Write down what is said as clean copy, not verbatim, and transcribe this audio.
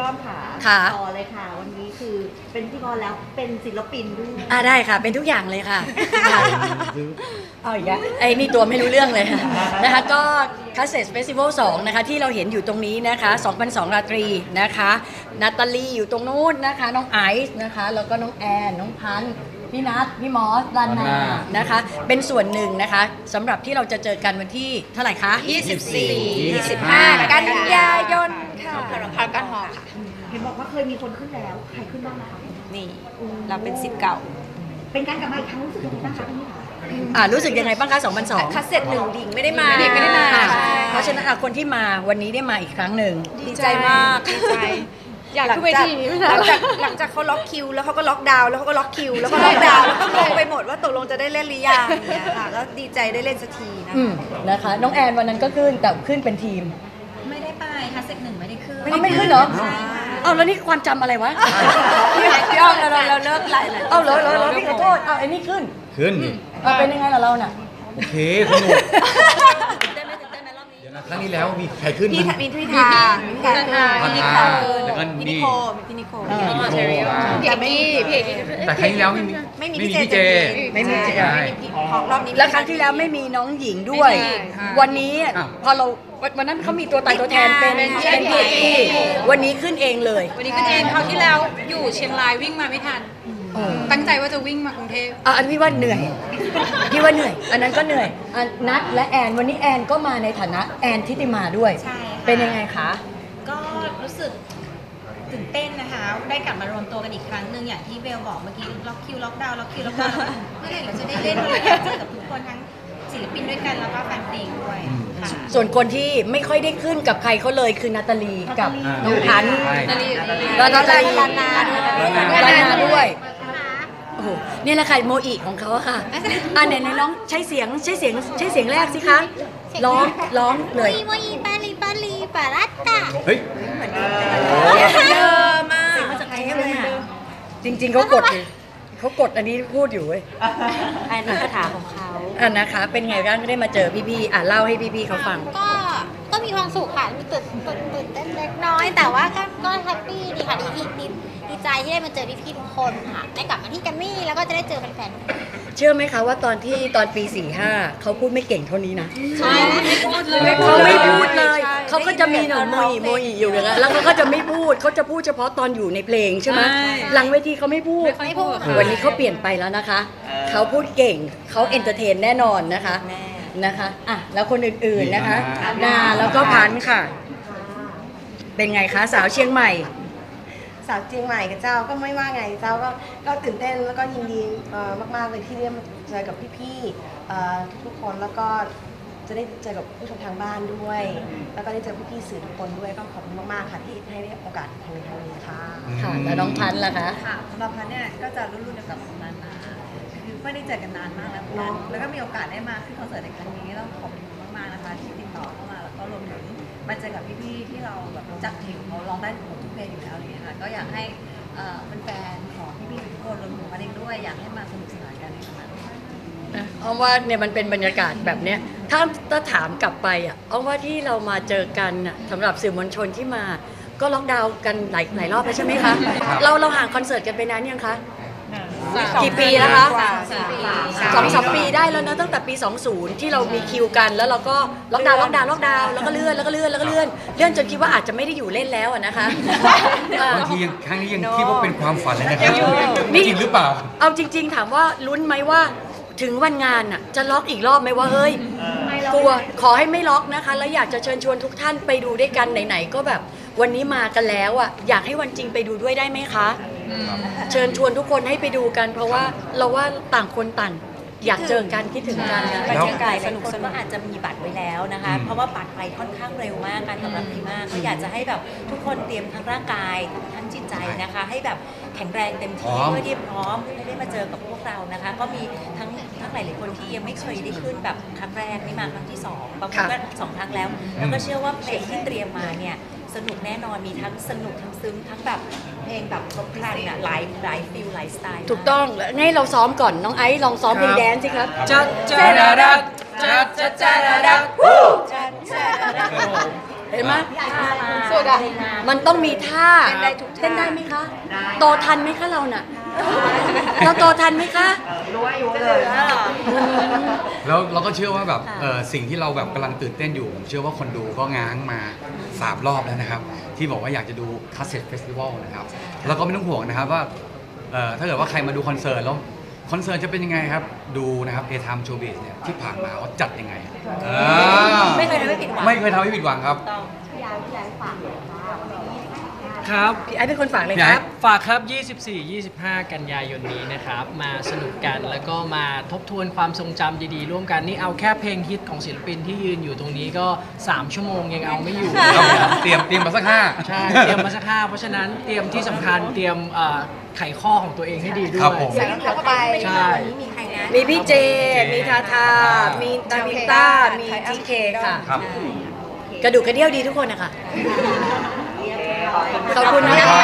ย้อมขาต่อเลยค่ะวันนี้คือเป็นพิธีกรแล้วเป็นศิลปินด้วยได้ค่ะเป็นทุกอย่างเลยค่ะเอาอีกแล้วไอ้นี่ตัวไม่รู้เรื่องเลยนะคะก็Cassette Festival 2นะคะที่เราเห็นอยู่ตรงนี้นะคะ 2002 ราตรีนะคะนาตาลีอยู่ตรงนู้นนะคะน้องไอซ์นะคะแล้วก็น้องแอนน้องพันธ์พี่นัทพี่มอสดานานะคะเป็นส่วนหนึ่งนะคะสำหรับที่เราจะเจอกันวันที่เท่าไหร่คะ24-25 กันยายนค่ะผ่านการหอค่ะเห็นบอกว่าเคยมีคนขึ้นแล้วใครขึ้นบ้างนะคะนี่เราเป็นศิษย์เก่าเป็นการกลับมาอีกครั้งรู้สึกยังไงบ้างคะพี่คะรู้สึกยังไงบ้างคะ 2002 Cassette 1 ดิ่งไม่ได้มาเพราะฉะนั้นคนที่มาวันนี้ได้มาอีกครั้งหนึ่งดีใจมากดีใจอยากขึ้นเวทีหลังจากเขาล็อกคิวแล้วเขาก็ล็อกดาวน์แล้วเขาก็ล็อกคิวแล้วก็ล็อกดาวน์แล้วก็งงไปหมดว่าตกลงจะได้เล่นหรือยังเนี่ยค่ะแล้วดีใจได้เล่นสักทีนะคะน้องแอนวันนั้นก็ขึ้นแต่ขึ้นเป็นทีมไม่ได้ไปCassette 1ไม่ได้ขึ้นไม่ขึ้นเหรอเอาแล้วนี่ความจำอะไรวะพี่อ้อมเราเลิกไหลเลยเอาเหรอพี่ขอโทษเอาไอ้นี่ขึ้นเป็นยังไงล่ะเราน่ะโอเคสนุกครั้งนี้แล้วมีใครขึ้นมีพิธาแล้วก็นี่นิโคแต่ครั้งที่แล้วไม่มีพี่เจของรอบนี้แล้วครั้งที่แล้วไม่มีน้องหญิงด้วยวันนี้พอเราวันนั้นเขามีตัวตายตัวแทนเป็นพี่วันนี้ขึ้นเองเลยวันนี้ขึ้นเองคราวที่แล้วอยู่เชียงรายวิ่งมาไม่ทันตั้งใจว่าจะวิ่งมากรุงเทพอันนี้ว่าเหนื่อยพี่ว่าเหนื่อยอันนั้นก็เหนื่อยนัทและแอนวันนี้แอนก็มาในฐานะแอนทิติมาด้วยใช่ค่ะเป็นยังไงคะก็รู้สึกตื่นเต้นนะคะได้กลับมารวมตัวกันอีกครั้งหนึ่งอย่างที่เบลบอกเมื่อกี้ล็อกคิวล็อกดาวน์เมื่อไหร่เราจะได้เล่นเมื่อไหร่เราจะเจอกับทุกคนทั้งศิลปินด้วยกันแล้วก็แฟนเพลงด้วยส่วนคนที่ไม่ค่อยได้ขึ้นกับใครเขาเลยคือนาตาลีกับน้องพันธ์นาตาลีด้วยนี่แหละค่ะโมอิของเขาค่ะไหนน้องใช้เสียงแรกสิคะร้องเลยโมอิปาลีปารัตตาเฮ้ยเยอะมากมาจากไหนกันเลยจริงๆเขากดอันนี้พูดอยู่เว้ยอันนี้คาถาของเขานะคะเป็นไงบ้างได้มาเจอพี่ๆเล่าให้พี่ๆเขาฟังก็มีความสุขค่ะตื่นเต้นเล็กน้อยแต่ว่าก็แฮปปี้ดีค่ะดีใจที่ได้มาเจอพี่ๆทุกคนค่ะได้กลับมาที่แกรมมี่แล้วก็จะได้เจอแฟนๆเชื่อไหมคะว่าตอนปี 45 เขาพูดไม่เก่งเท่านี้นะใช่ไม่พูดเลยเขาไม่พูดเลยเขาก็จะมีหน่อยโมยอยู่อย่างเงี้ยแล้วเขาก็จะไม่พูดเขาจะพูดเฉพาะตอนอยู่ในเพลงใช่ไหมหลังเวทีเขาไม่พูดวันนี้เขาเปลี่ยนไปแล้วนะคะเขาพูดเก่งเขาเอนเตอร์เทนแน่นอนนะคะแล้วคนอื่นๆนะคะนาแล้วก็พันธ์ค่ะเป็นไงคะสาวเชียงใหม่กับเจ้าก็ไม่ว่าไงเจ้าก็ตื่นเต้นแล้วก็ยินดีมากๆเลยที่ได้มาเจอกับพี่ๆทุกคนแล้วก็จะได้เจอกับผู้ชมทางบ้านด้วยแล้วก็ได้เจอพี่ๆสื่อทุกคนด้วยก็ขอบคุณมากๆค่ะที่ให้โอกาสทางนี้ค่ะแล้วน้องพันธ์ล่ะคะสำหรับพันธ์เนี่ยก็จะรุ่นๆเดียวกับนานาคือไม่ได้เจอกันนานมากแล้วน้องแล้วก็มีโอกาสได้มาขึ้นคอนเสิร์ตในครั้งนี้ต้องขอบคุณมากๆนะคะที่ติดต่อเข้ามาแล้วก็รวมถึงมาเจอกับพี่ๆที่เราแบบรู้จักถึงเขาร้องได้ของทุกเพลงอยู่แล้วอะไรเงี้ยค่ะก็อยากให้แฟนๆของพี่ๆทุกคนรวมถึงมาเองด้วยอยากให้มาสนุกสนานกันนะคะอ้อมว่าเนี่ยมันเป็นบรรยากาศแบบเนี้ยถ้าถามกลับไปอ้อมว่าที่เรามาเจอกันสำหรับสื่อมวลชนที่มาก็ล็อกดาวน์กันหลายรอบแล้วใช่ไหมคะเราห่างคอนเสิร์ตกันไปนานยังคะกี่ปีแล้วคะ2-3 ปีได้แล้วนะตั้งแต่ปี 20 ที่เรามีคิวกันแล้วเราก็ล็อกดาวน์แล้วก็เลื่อนจนคิดว่าอาจจะไม่ได้อยู่เล่นแล้วนะคะบางทีครั้งนี้ยังคิดว่าเป็นความฝันเลยนะครับจริงหรือเปล่าเอาจริงๆถามว่าลุ้นไหมว่าถึงวันงานจะล็อกอีกรอบไหมว่าเฮ้ยกลัวขอให้ไม่ล็อกนะคะแล้วอยากจะเชิญชวนทุกท่านไปดูด้วยกันไหนๆก็แบบวันนี้มากันแล้วอยากให้วันจริงไปดูด้วยได้ไหมคะเชิญชวนทุกคนให้ไปดูกันเพราะว่าเราว่าต่างคนต่างอยากเจอกันคิดถึงกันบรรยากาศสนุกสนานอาจจะมีบัตรไว้แล้วนะคะเพราะว่าบัตรไปค่อนข้างเร็วมากการตอบรับดีมากก็อยากจะให้แบบทุกคนเตรียมทั้งร่างกายทั้งจิตใจนะคะให้แบบแข็งแรงเต็มที่เพื่อที่พร้อมให้ได้มาเจอกับพวกเรานะคะก็มีทั้งหลายๆคนที่ยังไม่เคยได้ขึ้นแบบครั้งแรกนี่มาครั้งที่2บางคนก็2ครั้งแล้วแล้วก็เชื่อว่าเพลงที่เตรียมมาเนี่ยสนุกแน่นอนมีทั้งสนุกทั้งซึ้งทั้งแบบเพลงแบบครบครันหลายฟิลหลายสไตล์ถูกต้องให้เราซ้อมก่อนน้องไอซ์ลองซ้อมเพลงแดนซ์สิครับจัด เห็นไหมสุดอะมันต้องมีท่าเต้นได้ไหมคะโตทันไหมคะเราน่ะเราโตทันไหมคะรู้อายุเลยแล้วเราก็เชื่อว่าแบบสิ่งที่เราแบบกำลังตื่นเต้นอยู่ผมเชื่อว่าคนดูก็ง้างมา3รอบแล้วนะครับที่บอกว่าอยากจะดูคัสเซ็ตเฟสติวัลนะครับแล้วก็ไม่ต้องห่วงนะครับว่าถ้าเกิดว่าใครมาดูคอนเสิร์ตแล้วคอนเสิร์ตจะเป็นยังไงครับดูนะครับ A-Time Showbiz เนี่ยที่ผ่านมาเขาจัดยังไงไม่เคยทำให้ผิดหวังไม่เคยทำให้ผิดหวังครับครับพี่ไอ้เป็นคนฝากเลยครับฝากครับ24-25 กันยายนนี้นะครับมาสนุกกันแล้วก็มาทบทวนความทรงจำดีๆร่วมกันนี่เอาแค่เพลงฮิตของศิลปินที่ยืนอยู่ตรงนี้ก็3ชั่วโมงยังเอาไม่อยู่เตรียมมาสัก5ใช่เตรียมมาสัก5เพราะฉะนั้นเตรียมที่สำคัญเตรียมไขข้อของตัวเองให้ดีด้วยใส่เข้าไปใช่มีพี่เจมีทาทามีนาวินต้ามีจีเคค่ะกระดูกกระเดี่ยวดีทุกคนนะคะขอบคุณนะ